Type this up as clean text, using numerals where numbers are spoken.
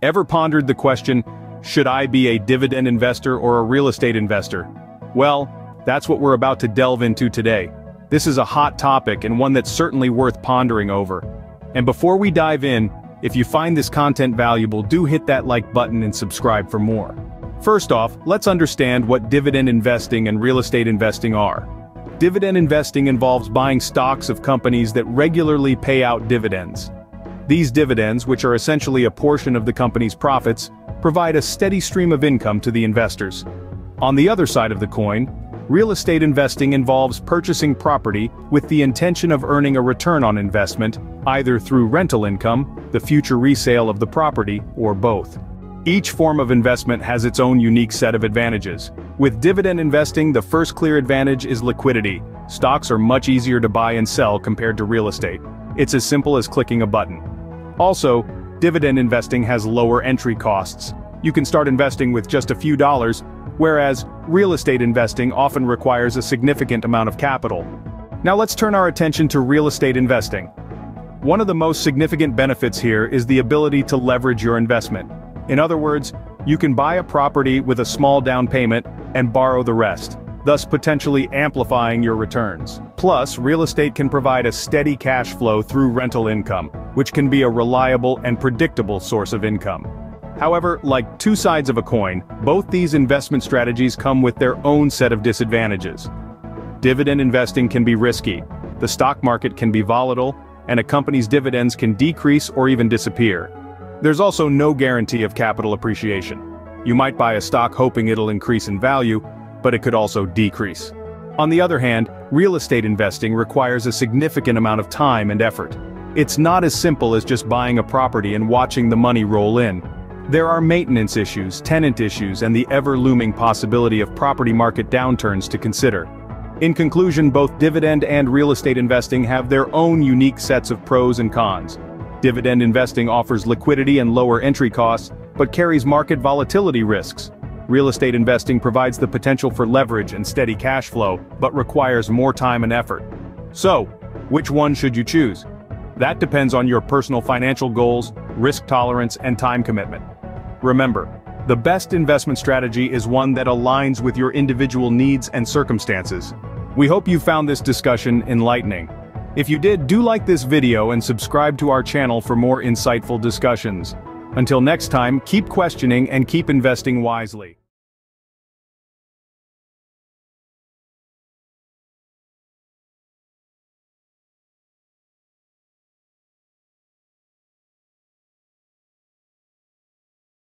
Ever pondered the question, should I be a dividend investor or a real estate investor? Well, that's what we're about to delve into today. This is a hot topic and one that's certainly worth pondering over. And before we dive in, if you find this content valuable, do hit that like button and subscribe for more. First off, let's understand what dividend investing and real estate investing are. Dividend investing involves buying stocks of companies that regularly pay out dividends. These dividends, which are essentially a portion of the company's profits, provide a steady stream of income to the investors. On the other side of the coin, real estate investing involves purchasing property with the intention of earning a return on investment, either through rental income, the future resale of the property, or both. Each form of investment has its own unique set of advantages. With dividend investing, the first clear advantage is liquidity. Stocks are much easier to buy and sell compared to real estate. It's as simple as clicking a button. Also, dividend investing has lower entry costs. You can start investing with just a few dollars, whereas real estate investing often requires a significant amount of capital. Now let's turn our attention to real estate investing. One of the most significant benefits here is the ability to leverage your investment. In other words, you can buy a property with a small down payment and borrow the rest, thus potentially amplifying your returns. Plus, real estate can provide a steady cash flow through rental income, which can be a reliable and predictable source of income. However, like two sides of a coin, both these investment strategies come with their own set of disadvantages. Dividend investing can be risky, the stock market can be volatile, and a company's dividends can decrease or even disappear. There's also no guarantee of capital appreciation. You might buy a stock hoping it'll increase in value, but it could also decrease. On the other hand, real estate investing requires a significant amount of time and effort. It's not as simple as just buying a property and watching the money roll in. There are maintenance issues, tenant issues, and the ever-looming possibility of property market downturns to consider. In conclusion, both dividend and real estate investing have their own unique sets of pros and cons. Dividend investing offers liquidity and lower entry costs, but carries market volatility risks. Real estate investing provides the potential for leverage and steady cash flow, but requires more time and effort. So, which one should you choose? That depends on your personal financial goals, risk tolerance, and time commitment. Remember, the best investment strategy is one that aligns with your individual needs and circumstances. We hope you found this discussion enlightening. If you did, do like this video and subscribe to our channel for more insightful discussions. Until next time, keep questioning and keep investing wisely.